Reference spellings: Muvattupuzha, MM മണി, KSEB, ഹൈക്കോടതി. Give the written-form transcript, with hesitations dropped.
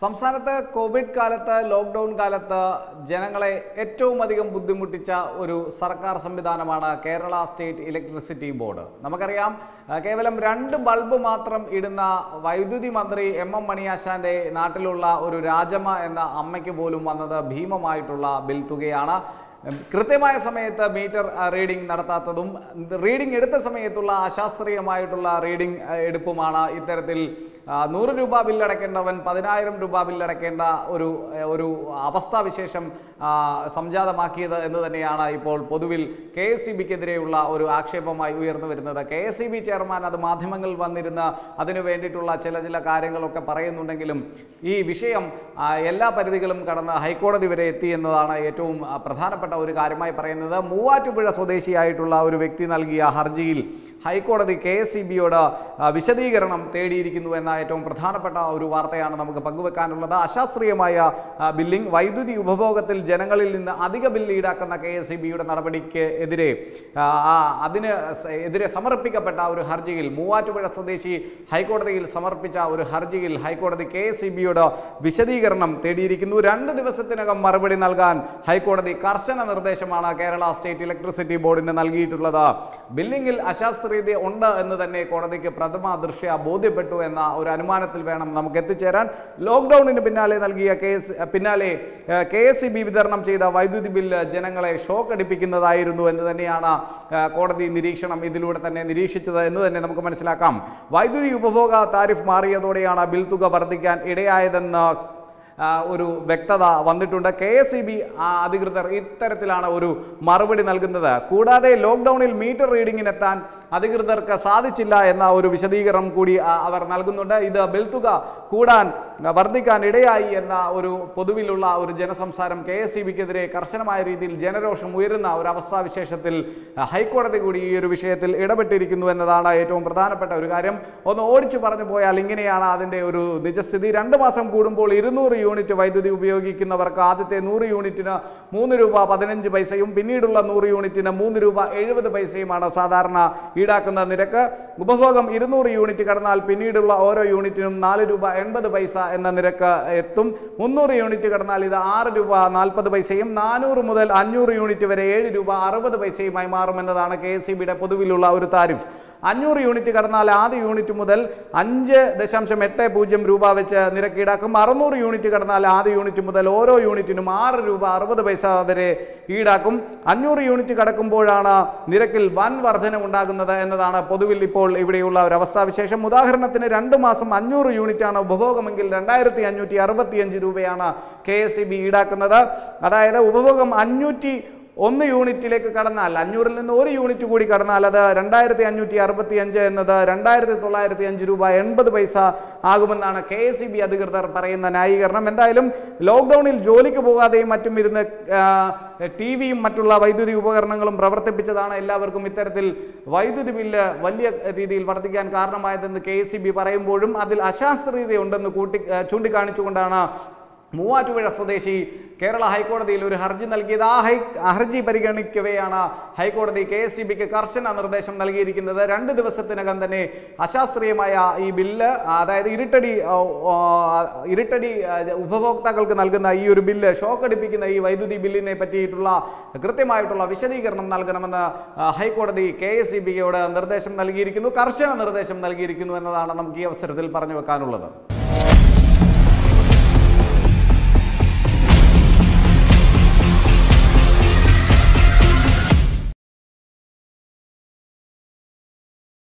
സംസ്ഥാനത്തെ കോവിഡ് കാലത്തെ ലോക്ക്ഡൗൺ കാലത്തെ ജനങ്ങളെ ഏറ്റവും അധികം ബുദ്ധിമുട്ടിച്ച ഒരു സർക്കാർ സംവിധാനമാണ് കേരള സ്റ്റേറ്റ് ഇലക്ട്രിസിറ്റി ബോർഡ്. നമുക്കറിയാം കേവലം 2 ബൾബ് മാത്രം ഇടുന്ന വൈദ്യുതി മന്ത്രി MM മണിയാശാന്റെ നാട്ടിലുള്ള ഒരു രാജമ്മ എന്ന അമ്മയ്ക്ക് പോലും വന്നത് ഭീമമായിട്ടുള്ള ബിൽ തുകയാണ്. കൃത്യമായ സമയത്ത് മീറ്റർ റീഡിംഗ് നടത്താത്തതും റീഡിംഗ് എടുത്ത സമയത്തുള്ള അശാസ്ത്രീയമായിട്ടുള്ള റീഡിംഗ് എടുപ്പുമാണ് ഇത്തരത്തിൽ 100 രൂപ ബില്ലടക്കേണ്ടവൻ 10000 രൂപ ബില്ലടക്കേണ്ട ഒരു അവസ്ഥാവിശേഷം സംജാതമാക്കിയത് എന്ന് തന്നെയാണ് ഇപ്പോൾ പൊതുവിൽ KSEBക്കെതിരെയുള്ള ഒരു ആക്ഷേപമായി ഉയർന്നു വരുന്നത്. KSEB ചെയർമാൻ അത് മാധ്യമങ്ങളിൽ വന്നിരുന്ന് അതിനു വേണ്ടിയിട്ടുള്ള ചില കാര്യങ്ങളൊക്കെ പറയുന്നുണ്ടെങ്കിലും ഈ വിഷയം എല്ലാ പരിധികളും കടന്ന് ഹൈക്കോടതി വരെ എത്തി എന്നതാണ് ഏറ്റവും പ്രധാനപ്പെട്ട ഒരു കാര്യമായി പറയുന്നത്. മൂവാറ്റുപുഴ സ്വദേശിയായിട്ടുള്ള ഒരു വ്യക്തി നൽകിയ ഹർജിയിൽ ഹൈക്കോടതി KSEBയോട് വിശദീകരണം തേടിയിരിക്കുന്നു എന്ന ഏറ്റവും പ്രധാനപ്പെട്ട ഒരു വാർത്തയാണ് നമുക്ക് പങ്കുവെക്കാനുള്ളത്. അശാസ്ത്രീയമായ ബില്ലിംഗ്, വൈദ്യുതി ഉപഭോഗത്തിൽ ജനങ്ങളിൽ നിന്ന് അധിക ബില്ല് ഈടാക്കുന്ന KSEBയുടെ നടപടിക്ക് അതിനെതിരെ സമർപ്പിക്കപ്പെട്ട ഒരു ഹർജിയിൽ മൂവാറ്റുപുഴ സ്വദേശി ഹൈക്കോടതിയിൽ സമർപ്പിച്ച ഒരു ഹർജിയിൽ ഹൈക്കോടതി KSEBയോട് വിശദീകരണം തേടിയിരിക്കുന്നു. 2 ദിവസത്തിനകം മറുപടി നൽകാൻ ഹൈക്കോടതി കർശന നിർദ്ദേശമാണ് കേരള സ്റ്റേറ്റ് ഇലക്ട്രിസിറ്റി ബോർഡിന് നൽകിയിട്ടുള്ളത്. ബില്ലിംഗിൽ അശാസ്ത്രീയത ഉണ്ട് എന്ന് തന്നെ കോടതിക്ക് പ്രഥമ ദൃഷ്ട്യാ ബോധ്യപ്പെട്ടു എന്ന ഒരു അനുമാനത്തിൽ വേണം നമുക്ക് എത്തിച്ചേരാൻ. ലോക്ക്ഡൌണിന് പിന്നാലെ KSEB വിതരണം ചെയ്ത വൈദ്യുതി ബില്ല് ജനങ്ങളെ ഷോക്ക് അടിപ്പിക്കുന്നതായിരുന്നു എന്ന് തന്നെയാണ് കോടതി നിരീക്ഷണം ഇതിലൂടെ തന്നെ നിരീക്ഷിച്ചത് എന്ന് തന്നെ നമുക്ക് മനസ്സിലാക്കാം. വൈദ്യുതി ഉപഭോഗ താരിഫ് മാറിയതോടെയാണ് ബിൽ തുക വർദ്ധിക്കാൻ ഇടയായതെന്ന് ഒരു വ്യക്തത വന്നിട്ടുണ്ട്. KSEB അധികൃതർ ഇത്തരത്തിലാണ് ഒരു മറുപടി നൽകുന്നത്. കൂടാതെ ലോക്ക്ഡൌണിൽ മീറ്റർ റീഡിങ്ങിനെത്താൻ അധികൃതർക്ക് സാധിച്ചില്ല എന്ന ഒരു വിശദീകരണം കൂടി അവർ നൽകുന്നുണ്ട്. ഇത് ബിൽ തുക വർദ്ധിക്കാൻ ഇടയായി എന്ന ഒരു പൊതുവിലുള്ള ഒരു ജനസംസാരം KSEBക്കെതിരെ കർശനമായ രീതിയിൽ ജനരോഷം ഉയരുന്ന ഒരു അവസ്ഥാവിശേഷത്തിൽ ഹൈക്കോടതി കൂടി ഈ ഒരു വിഷയത്തിൽ ഇടപെട്ടിരിക്കുന്നു എന്നതാണ് ഏറ്റവും പ്രധാനപ്പെട്ട ഒരു കാര്യം. ഒന്ന് ഓടിച്ചു പറഞ്ഞു പോയാൽ ഇങ്ങനെയാണ് അതിൻ്റെ ഒരു നിജസ്ഥിതി. 2 മാസം കൂടുമ്പോൾ 200 യൂണിറ്റ് വൈദ്യുതി ഉപയോഗിക്കുന്നവർക്ക് ആദ്യത്തെ 100 യൂണിറ്റിന് ₹3.15 പിന്നീടുള്ള 100 യൂണിറ്റിന് ₹3.70 സാധാരണ ഈടാക്കുന്ന നിരക്ക്. ഉപഭോഗം 200 യൂണിറ്റ് കടന്നാൽ പിന്നീടുള്ള ഓരോ യൂണിറ്റിനും ₹4.80 എന്ന നിരക്ക് എത്തും. 300 യൂണിറ്റ് കടന്നാൽ ഇത് ₹6.40, 400 മുതൽ 500 യൂണിറ്റ് വരെ ₹7.60 മാറുമെന്നതാണ് KSEBയുടെ പൊതുവിലുള്ള ഒരു താരിഫ്. 500 യൂണിറ്റ് കടന്നാൽ ആദ്യ യൂണിറ്റ് മുതൽ ₹5.80 വെച്ച് നിരക്ക് ഈടാക്കും. 600 യൂണിറ്റ് കടന്നാൽ ആദ്യ യൂണിറ്റ് മുതൽ ഓരോ യൂണിറ്റിനും ₹6.60 വരെ ഈടാക്കും. 500 യൂണിറ്റ് കടക്കുമ്പോഴാണ് നിരക്കിൽ വൻ വർധന ഉണ്ടാകുന്നത് എന്നതാണ് പൊതുവിൽ ഇപ്പോൾ ഇവിടെയുള്ള ഒരു അവസ്ഥാവിശേഷം. ഉദാഹരണത്തിന് 2 മാസം 500 യൂണിറ്റാണ് ഉപഭോഗമെങ്കിൽ ₹2565 KSEB ഈടാക്കുന്നത്. അതായത് ഉപഭോഗം 501 യൂണിറ്റിലേക്ക് കടന്നാൽ 500-ൽ നിന്ന് 1 യൂണിറ്റ് കൂടി കടന്നാൽ അത് ₹2565 എന്നത് ₹2905.80 ആകുമെന്നാണ് KSEB അധികൃതർ പറയുന്ന ന്യായീകരണം. എന്തായാലും ലോക്ക്ഡൌണിൽ ജോലിക്ക് പോകാതെയും മറ്റും ഇരുന്ന് ടിവിയും മറ്റുള്ള വൈദ്യുതി ഉപകരണങ്ങളും പ്രവർത്തിപ്പിച്ചതാണ് എല്ലാവർക്കും ഇത്തരത്തിൽ വൈദ്യുതി ബില്ല് വലിയ രീതിയിൽ വർദ്ധിക്കാൻ കാരണമായതെന്ന് KSEB പറയുമ്പോഴും അതിൽ അശാസ്ത്രീയതയുണ്ടെന്ന് ചൂണ്ടിക്കാണിച്ചുകൊണ്ടാണ് മൂവാറ്റുപുഴ സ്വദേശി കേരള ഹൈക്കോടതിയിൽ ഒരു ഹർജി നൽകിയത്. ആ ഹർജി പരിഗണിക്കവെയാണ് ഹൈക്കോടതി KSEBക്ക് കർശന നിർദ്ദേശം നൽകിയിരിക്കുന്നത്. 2 ദിവസത്തിനകം തന്നെ അശാസ്ത്രീയമായ ഈ ബില്ല്, അതായത് ഇരുട്ടടി ഉപഭോക്താക്കൾക്ക് നൽകുന്ന ഈ ഒരു ബില്ല്, ഷോക്കടിപ്പിക്കുന്ന ഈ വൈദ്യുതി ബില്ലിനെ പറ്റിയിട്ടുള്ള കൃത്യമായിട്ടുള്ള വിശദീകരണം നൽകണമെന്ന് ഹൈക്കോടതി KSEBയോട് നിർദ്ദേശം നൽകിയിരിക്കുന്നു, കർശന നിർദ്ദേശം നൽകിയിരിക്കുന്നു എന്നതാണ് നമുക്ക് ഈ അവസരത്തിൽ പറഞ്ഞു വെക്കാനുള്ളത്.